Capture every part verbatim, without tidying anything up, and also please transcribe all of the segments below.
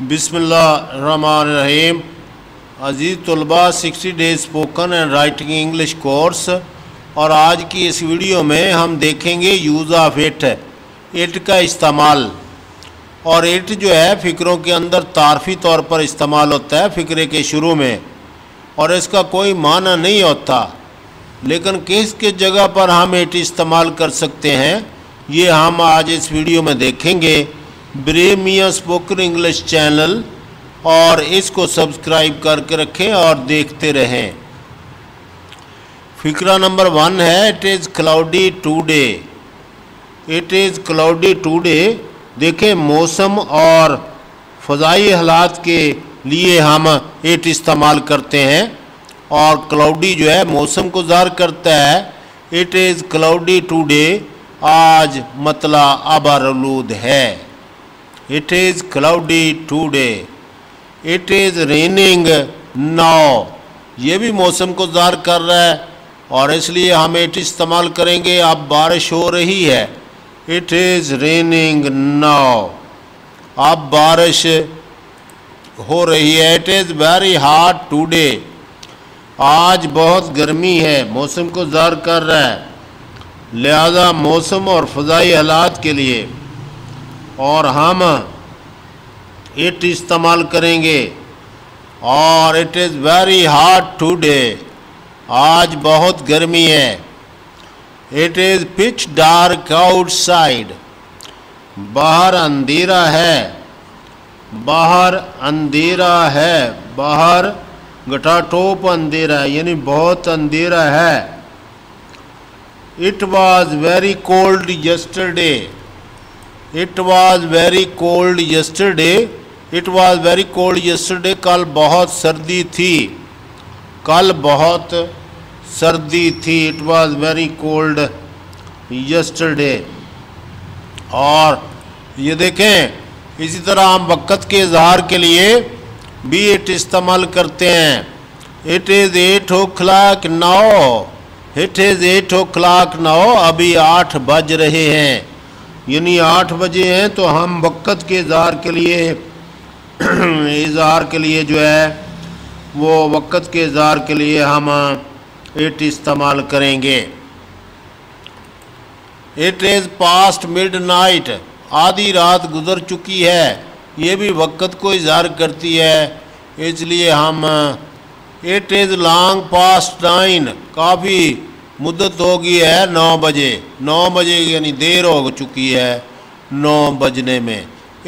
बिस्मिल्लाह रहमान रहीम। अज़ीज़ तलबा sixty days spoken and writing English course और आज की इस वीडियो में हम देखेंगे यूज़ ऑफ इट, इट का इस्तेमाल। और इट जो है फ़िक्रों के अंदर तारफ़ी तौर पर इस्तेमाल होता है फ़िक्रे के शुरू में, और इसका कोई माना नहीं होता। लेकिन किस किस जगह पर हम इट इस्तेमाल कर सकते हैं ये हम आज इस वीडियो में देखेंगे। ब्रेव मियां स्पोकन इंग्लिश चैनल और इसको सब्सक्राइब करके रखें और देखते रहें। फिक्रा नंबर वन है it is cloudy today. It is cloudy today. देखें, मौसम और फ़ज़ाई हालात के लिए हम इट इस्तेमाल करते हैं, और क्लाउडी जो है मौसम को ज़ाहिर करता है। इट इज़ क्लाउडी टुडे, आज मतला आबारलूद है। It is cloudy today. It is raining now, ये भी मौसम को ज़ाहिर कर रहा है और इसलिए हम इट इस्तेमाल करेंगे। अब बारिश हो रही है, इट इज़ रेनिंग नाउ, अब बारिश हो रही है। It is very hot today, आज बहुत गर्मी है, मौसम को ज़ाहिर कर रहा है। लिहाजा मौसम और फ़ज़ाई हालात के लिए और हम इट इस्तेमाल करेंगे। और it is very hot today, आज बहुत गर्मी है। It is pitch dark outside, बाहर अंधेरा है, बाहर अंधेरा है, बाहर घटाटोप अंधेरा है, यानी बहुत अंधेरा है। It was very cold yesterday. It was very cold yesterday. It was very cold yesterday, कल बहुत सर्दी थी, कल बहुत सर्दी थी। It was very cold yesterday. और ये देखें, इसी तरह हम वक्त के इजहार के लिए भी इट इस्तेमाल करते हैं। It is eight o'clock now. It is eight o'clock now, अभी आठ बज रहे हैं, यानी आठ बजे हैं। तो हम वक्त के इजहार के लिए इजहार के लिए जो है वो वक्त के इजहार के लिए हम इट इस्तेमाल करेंगे। इट इज़ पास्ट मिडनाइट, आधी रात गुजर चुकी है, ये भी वक्त को इजहार करती है, इसलिए हम it is long past nine, काफ़ी मुद्दत हो गई है, नौ बजे, नौ बजे यानी देर हो चुकी है नौ बजने में।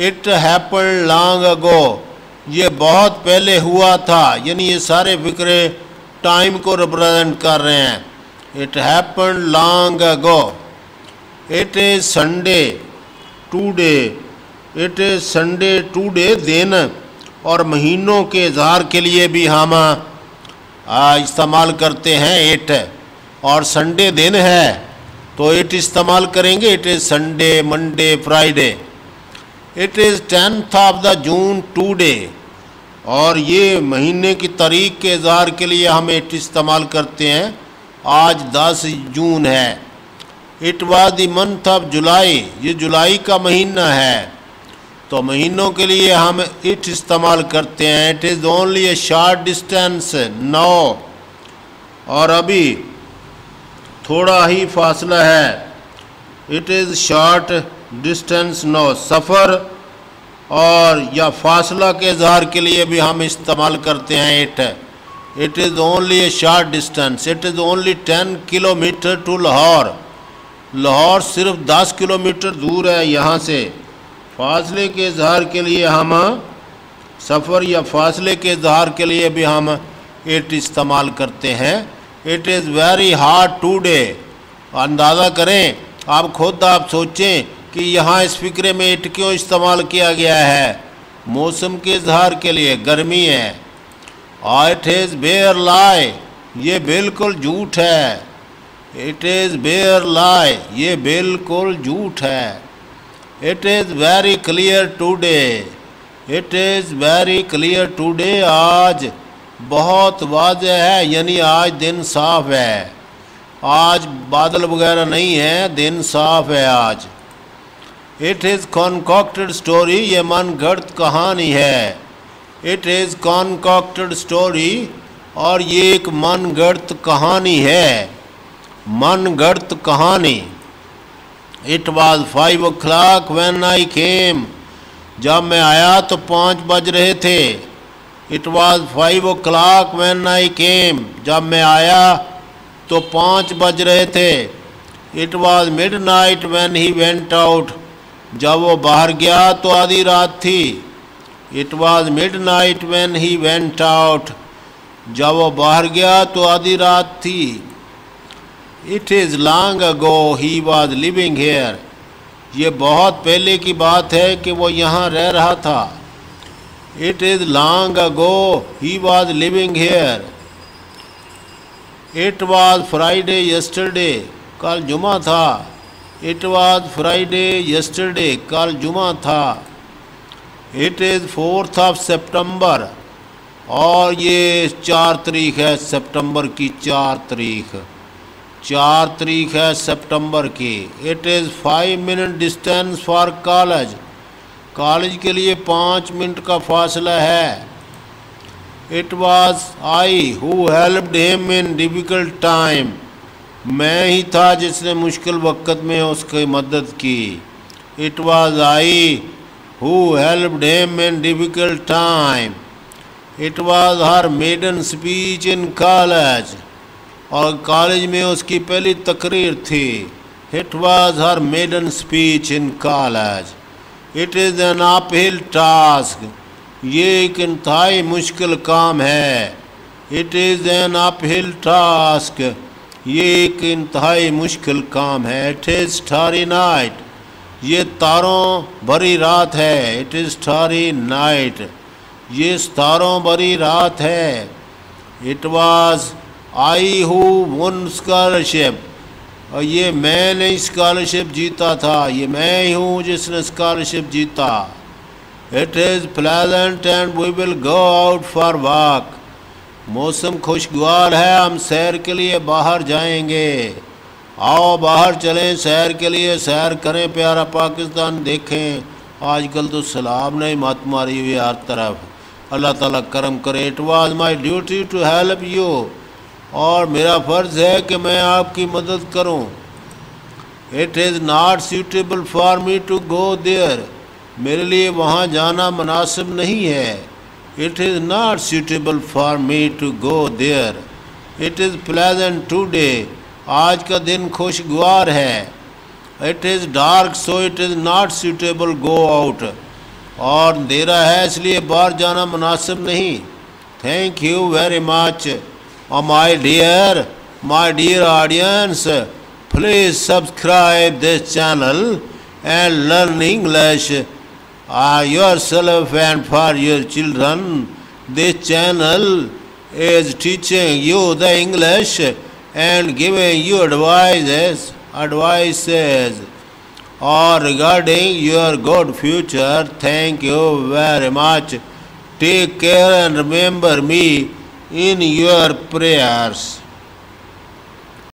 इट हैपन्ड लॉन्ग अगो, ये बहुत पहले हुआ था, यानी ये सारे फिक्रे टाइम को रिप्रेजेंट कर रहे हैं। It happened long ago. It is Sunday today. It is Sunday today, दिन और महीनों के इजहार के लिए भी हम इस्तेमाल करते हैं इट। और संडे दिन है तो इट इस्तेमाल करेंगे। It is Sunday, Monday, Friday. It is tenth of the June today, और ये महीने की तारीख के इजहार के लिए हम इट इस्तेमाल करते हैं, आज दस जून है। It was the month of July, ये जुलाई का महीना है, तो महीनों के लिए हम इट इस्तेमाल करते हैं। It is only a short distance now, और अभी थोड़ा ही फासला है। It is short distance now, सफ़र और या फासला के इजहार के लिए भी हम इस्तेमाल करते हैं it. It is only a short distance. It is only ten kilometre to Lahore, Lahore सिर्फ दस किलोमीटर दूर है यहाँ से। फासले के इजहार के लिए हम सफ़र या फासले के इजहार के लिए भी हम इट इस्तेमाल करते हैं। It is very hot today. अंदाज़ा करें आप खुद, आप सोचें कि यहाँ इस फिक्रे में इट क्यों इस्तेमाल किया गया है? मौसम के इजहार के लिए, गर्मी है। और इट इज़ बेयर लाई, ये बिल्कुल झूठ है। इट इज़ बेयर लाई, ये बिल्कुल झूठ है। It is very clear today. It is very clear today, आज बहुत वाजह है, यानी आज दिन साफ है, आज बादल वगैरह नहीं है, दिन साफ है आज। इट इज़ कॉन्कॉक्टेड स्टोरी, ये मनगढ़ंत कहानी है। इट इज़ कॉन्कॉक्टेड स्टोरी, और ये एक मनगढ़ंत कहानी है, मनगढ़ंत कहानी। It was five o'clock when I came, जब मैं आया तो पाँच बज रहे थे। It was five o'clock when I came, जब मैं आया तो पाँच बज रहे थे। It was midnight when he went out, जब वो बाहर गया तो आधी रात थी। It was midnight when he went out, जब वो बाहर गया तो आधी रात थी। It is long ago he was living here, ये बहुत पहले की बात है कि वो यहाँ रह रहा था। It is long ago he was living here. It was Friday yesterday, कल जुमा था। इट वॉज फ्राइडे यस्टरडे, कल जुमा था। It is fourth of September, और ये चार तारीख है सितंबर की, चार तारीख चार तारीख है सितंबर की। It is five minute distance for college, college के लिए पाँच मिनट का फासला है। It was I who helped him in difficult time, मैं ही था जिसने मुश्किल वक़्त में उसकी मदद की। It was I who helped him in difficult time. It was her maiden speech in college, और कॉलेज में उसकी पहली तकरीर थी। It was her maiden speech in college. It is an uphill task, ये एक इंतहाई मुश्किल काम है। It is an uphill task, ये एक इंतहाई मुश्किल काम है। इट इज़ स्टारी नाइट, ये तारों भरी रात है। इट इज़ स्टारी नाइट, ये तारों भरी रात है। It was I who won scholarship, और ये मैंने स्कॉलरशिप जीता था, ये मैं ही हूँ जिसने स्कॉलरशिप जीता। It is pleasant and we will go out for walk, मौसम खुशगवार है, हम सैर के लिए बाहर जाएंगे। आओ बाहर चलें सैर के लिए, सैर करें प्यारा पाकिस्तान देखें। आजकल तो सलाब नहीं मत मारी हुई हर तरफ, अल्लाह ताला करम करे। It was my duty to help you, और मेरा फ़र्ज़ है कि मैं आपकी मदद करूं। It is not suitable for me to go there, मेरे लिए वहां जाना मुनासिब नहीं है। It is not suitable for me to go there. It is pleasant today, आज का दिन खुशगवार है। It is dark so it is not suitable go out, और अंधेरा है इसलिए बाहर जाना मुनासिब नहीं। Thank you very much, oh my dear, my dear audience, please subscribe this channel and learn English. Uh, yourself and for your children. This channel is teaching you the English and giving you advices, advices or regarding your good future. Thank you very much. Take care and remember me in your prayers.